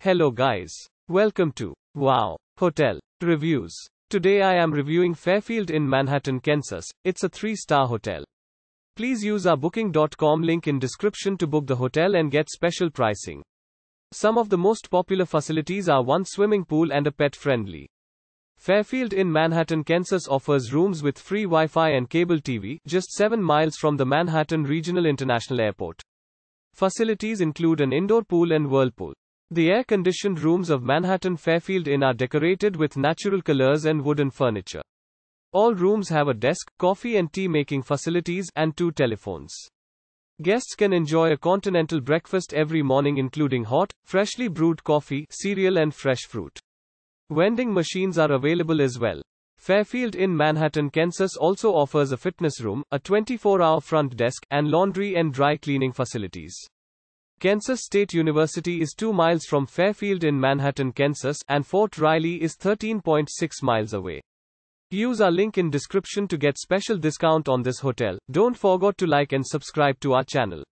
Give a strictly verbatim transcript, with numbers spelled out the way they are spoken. Hello guys. Welcome to Wow Hotel Reviews. Today I am reviewing Fairfield Inn in Manhattan, Kansas. It's a three-star hotel. Please use our booking dot com link in description to book the hotel and get special pricing. Some of the most popular facilities are one swimming pool and a pet-friendly. Fairfield Inn Manhattan, Kansas offers rooms with free Wi-Fi and cable T V, just seven miles from the Manhattan Regional International Airport. Facilities include an indoor pool and whirlpool. The air-conditioned rooms of Manhattan Fairfield Inn are decorated with natural colors and wooden furniture. All rooms have a desk, coffee and tea-making facilities, and two telephones. Guests can enjoy a continental breakfast every morning including hot, freshly brewed coffee, cereal and fresh fruit. Vending machines are available as well. Fairfield Inn Manhattan, Kansas also offers a fitness room, a twenty-four hour front desk, and laundry and dry cleaning facilities. Kansas State University is two miles from Fairfield in Manhattan, Kansas, and Fort Riley is thirteen point six miles away. Use our link in description to get special discount on this hotel. Don't forget to like and subscribe to our channel.